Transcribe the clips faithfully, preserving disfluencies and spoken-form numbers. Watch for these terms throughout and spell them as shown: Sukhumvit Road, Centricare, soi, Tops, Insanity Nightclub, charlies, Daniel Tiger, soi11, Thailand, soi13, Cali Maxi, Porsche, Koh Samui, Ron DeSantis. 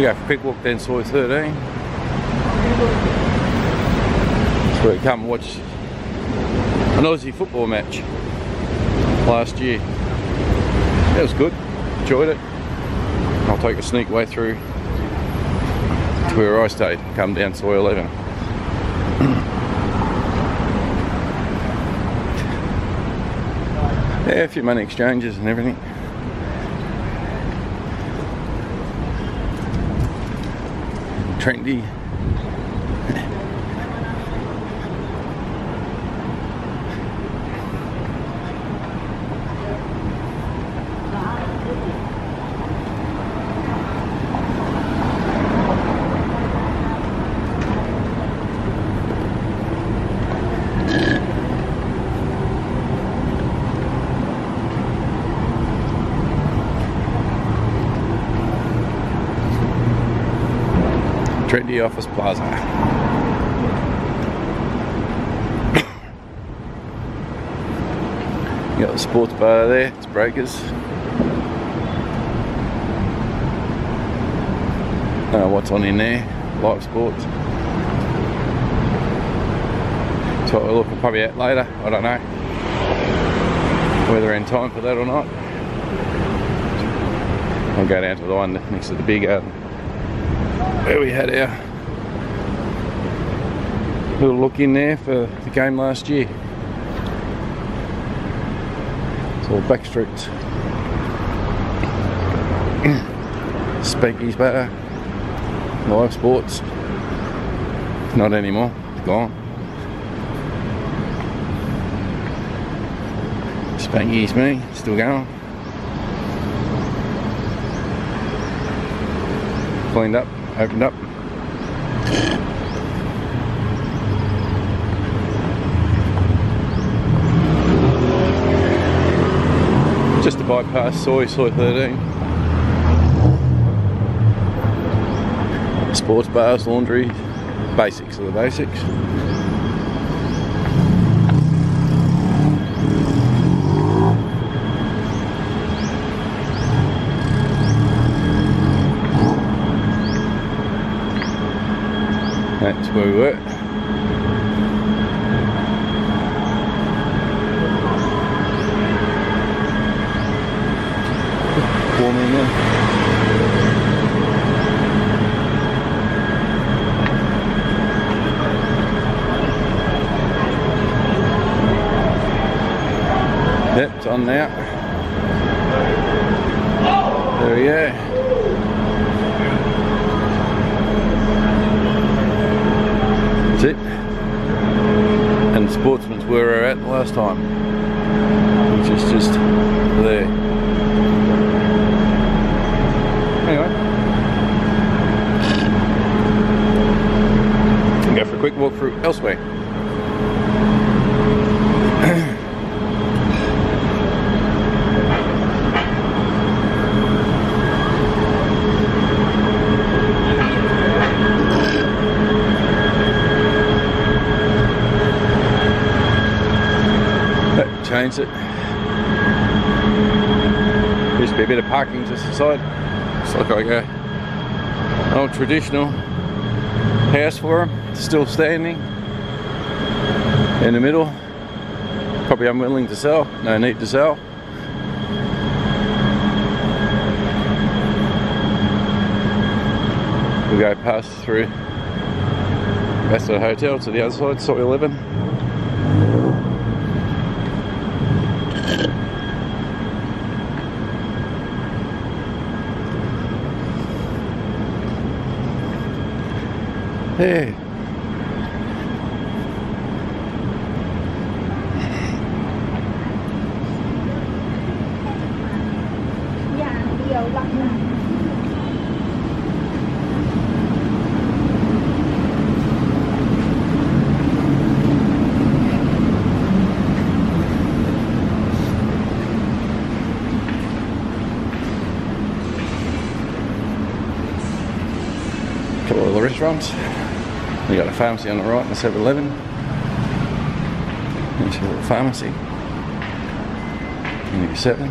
We'll go for a quick walk then, soi thirteen. That's where we come and watch an Aussie football match last year. That was good, enjoyed it. I'll take a sneak way through to where I stayed, come down soi eleven. Yeah, a few money exchanges and everything. Trendy. Trendy office plaza. You got the sports bar there, it's Breakers. I don't know what's on in there, live sports. That's what we'll look at probably at later, I don't know. Whether in time for that or not. I'll go down to the one next to the big garden. Where we had our little look in there for the game last year. It's all back streets. Spanky's Bar, live sports. Not anymore, it's gone. Spanky's me, still going. Cleaned up. Opened up. Just to bypass soi thirteen. Sports bars, laundry, basics are the basics. That's where we were. Warm in there. Yep, it's on now. There we go. That's it, and Sportsman's where we were at last time, which is just there. Anyway, we'll go for a quick walk through elsewhere. Change it. There used to be a bit of parking just aside. It's like I go. An old traditional house for them, still standing in the middle. Probably unwilling to sell, no need to sell. We'll go past through that's the hotel to the other side, soi eleven. Hey. Got all the restaurants. We got a pharmacy on the right and a seven eleven. There's a little pharmacy. Maybe seven.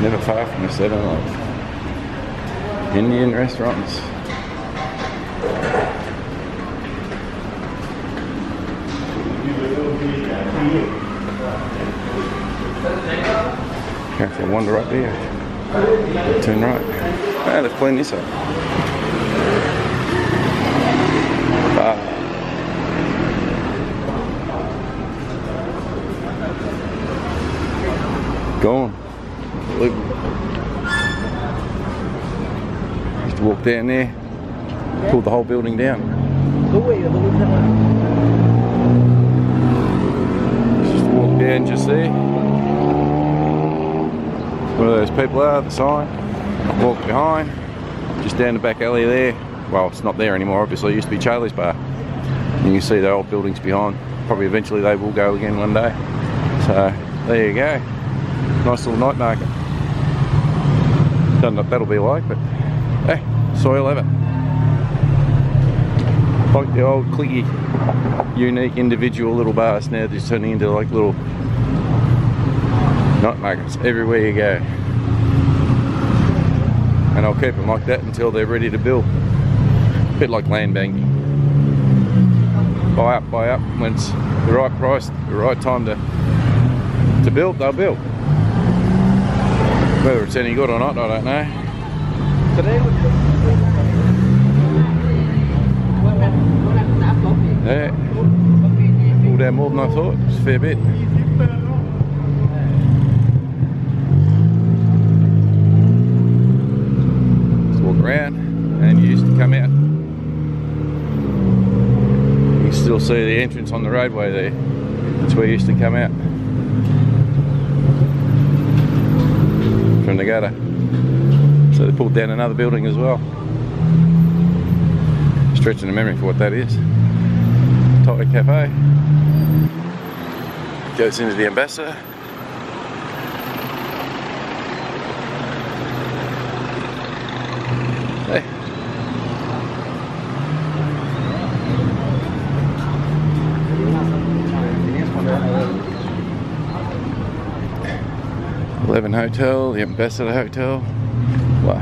never far from a set of Indian restaurants. Have to wander up there, turn right. Oh, they've cleaned this up. Bar. Gone. Unbelievable. Used to walk down there, pulled the whole building down. Just walk down just there. Where those people are, the sign, walk behind, just down the back alley there. Well, it's not there anymore, obviously. It used to be Charlie's Bar. And you can see the old buildings behind. Probably eventually they will go again one day. So, there you go. Nice little night market. Don't know what that'll be like, but hey, soi eleven. Like the old clicky, unique individual little bars now, just turning into like little night markets everywhere you go, and I'll keep them like that until they're ready to build. A bit like land banking, buy up, buy up. When it's the right price, the right time to to build, they'll build. Whether it's any good or not, I don't know. Today we yeah, pulled down more than I thought. It's a fair bit. Around, and you used to come out. You can still see the entrance on the roadway there. That's where you used to come out from the gutter. So they pulled down another building as well. Stretching the memory for what that is. Thai cafe goes into the Ambassador. eleven Hotel, the Ambassador Hotel. Wow.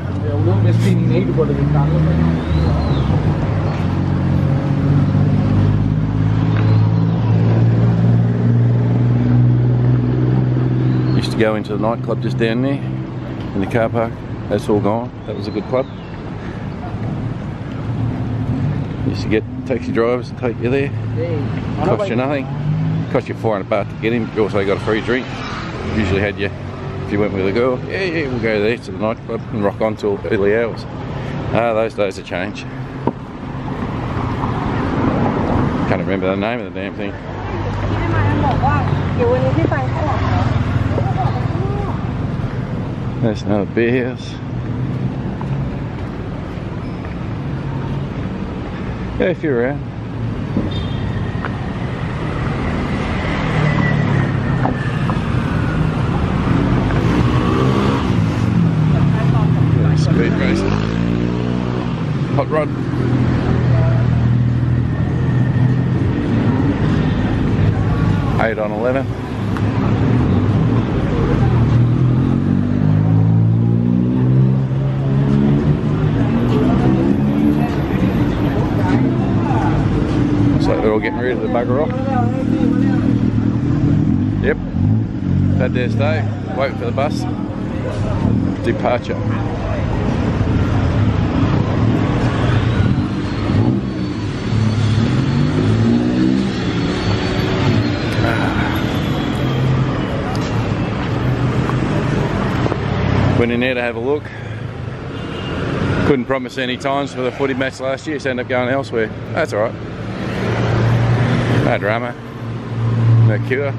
Used to go into the nightclub just down there in the car park. That's all gone. That was a good club. Used to get taxi drivers to take you there. Cost you nothing. Cost you four hundred baht to get in. You also got a free drink. Usually had you. If you went with a girl, yeah, yeah, we'll go there to the nightclub and rock on till early hours. Ah, those days have changed. Can't remember the name of the damn thing. There's another beer house. Yeah, if you're around. Hot rod. eight on eleven. Looks like they're all getting rid of the bugger off. Yep. Had their stay. Wait for the bus. Departure. Went in there to have a look. Couldn't promise any times for the footy match last year, so ended up going elsewhere. That's alright. No drama. No cure.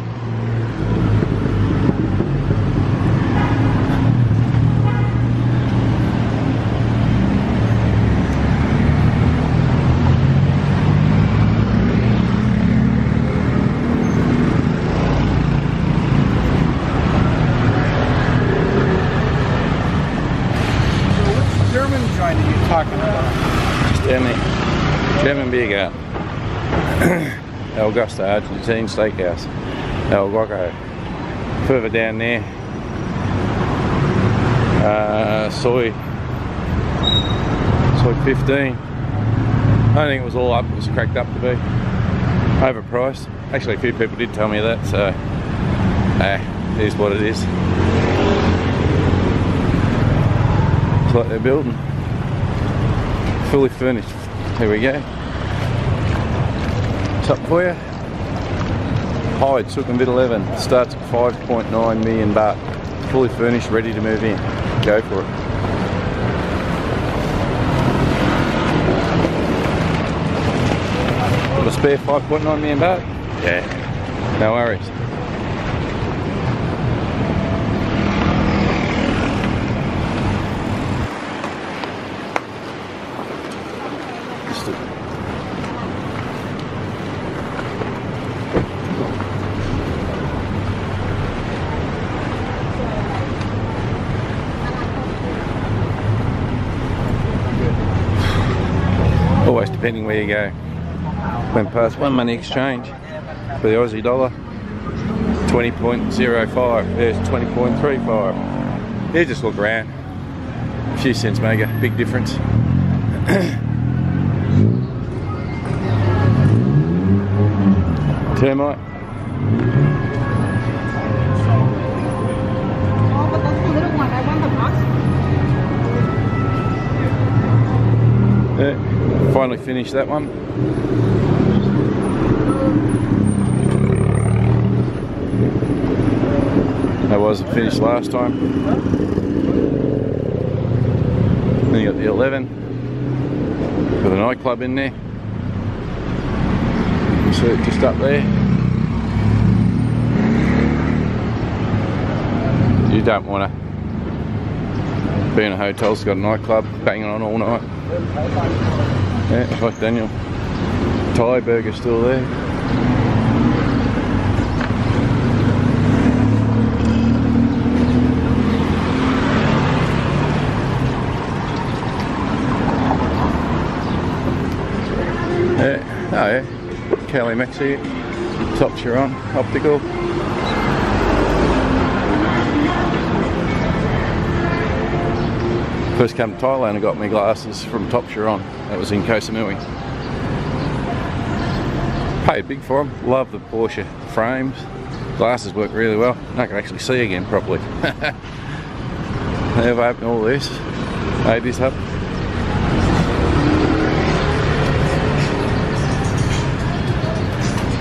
El Gusta Argentine Steakhouse, El Guaco. Further down there, uh, soy, soy fifteen. I don't think it was all up, it was cracked up to be. Overpriced. Actually, a few people did tell me that, so ah, it is what it is. It's like they're building. Fully furnished. Here we go. It's up for you. Hi, Sukhumvit eleven. Starts at five point nine million baht. Fully furnished, ready to move in. Go for it. Got a spare five point nine million baht? Yeah. No worries. Always depending where you go. Went past one money exchange for the Aussie dollar, twenty point oh five, there's twenty point three five. You just look around, a few cents make a big difference. Termite. Oh, but that's the little one, I want the box. Yeah. Finally finished that one. That wasn't finished last time. Then you got the eleven with a nightclub in there. You see it just up there. You don't want to be in a hotel that's got a nightclub banging on all night. Yeah, it's like Daniel Tiger still there. Yeah, oh yeah, Cali Maxi, Tops you're on, optical. First come to Thailand and got me glasses from Tops on. That was in Koh Samui. Paid big for them. Love the Porsche frames. Glasses work really well. I can actually see again properly. They've opened all this. Made this up.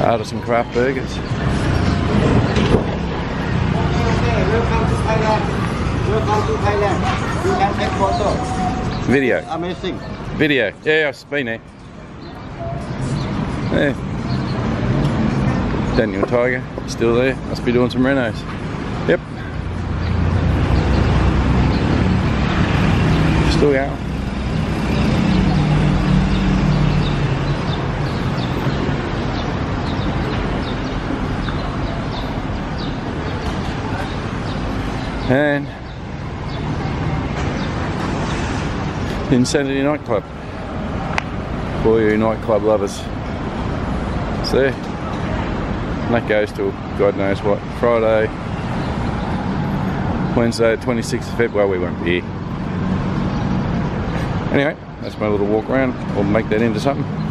Artisan craft burgers. Welcome to Thailand. You can take photo. Video. Amazing. Video. Yeah, I've been there. Yeah. Daniel Tiger, still there. Must be doing some renos. Yep. Still going. And Insanity Nightclub. For you nightclub lovers. See? And that goes till God knows what. Friday, Wednesday, twenty-sixth of February. Well, we won't be here. Anyway, that's my little walk around. We'll make that into something.